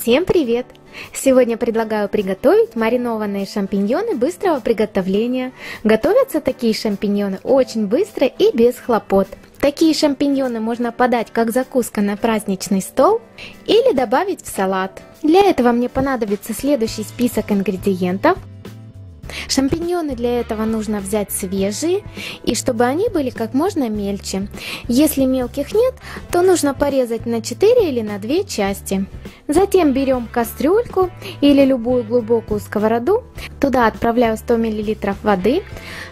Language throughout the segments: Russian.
Всем привет! Сегодня предлагаю приготовить маринованные шампиньоны быстрого приготовления. Готовятся такие шампиньоны очень быстро и без хлопот. Такие шампиньоны можно подать как закуска на праздничный стол или добавить в салат. Для этого мне понадобится следующий список ингредиентов. Шампиньоны для этого нужно взять свежие, и чтобы они были как можно мельче. Если мелких нет, то нужно порезать на 4 или на 2 части. Затем берем кастрюльку или любую глубокую сковороду, туда отправляю 100 мл воды,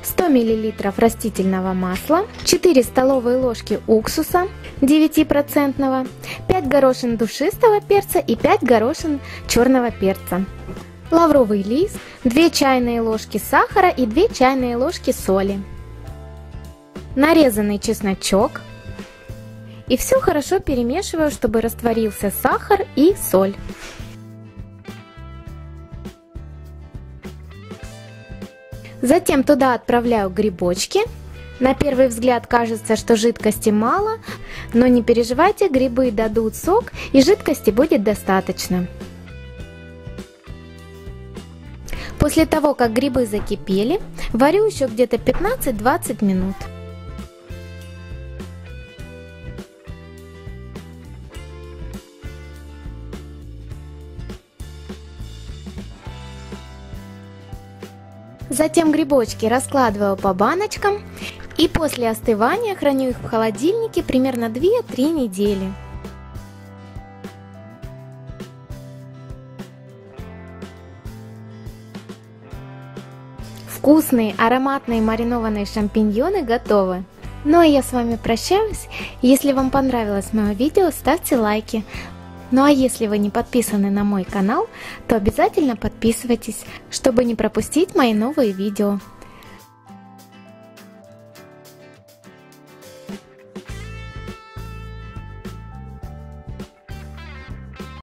100 мл растительного масла, 4 столовые ложки уксуса 9%, 5 горошин душистого перца и 5 горошин черного перца. Лавровый лист, 2 чайные ложки сахара и 2 чайные ложки соли, нарезанный чесночок. И все хорошо перемешиваю, чтобы растворился сахар и соль. Затем туда отправляю грибочки. На первый взгляд кажется, что жидкости мало, но не переживайте, грибы дадут сок и жидкости будет достаточно. После того, как грибы закипели, варю еще где-то 15-20 минут. Затем грибочки раскладываю по баночкам и после остывания храню их в холодильнике примерно 2-3 недели. Вкусные, ароматные маринованные шампиньоны готовы. Ну а я с вами прощаюсь. Если вам понравилось мое видео, ставьте лайки. Ну а если вы не подписаны на мой канал, то обязательно подписывайтесь, чтобы не пропустить мои новые видео.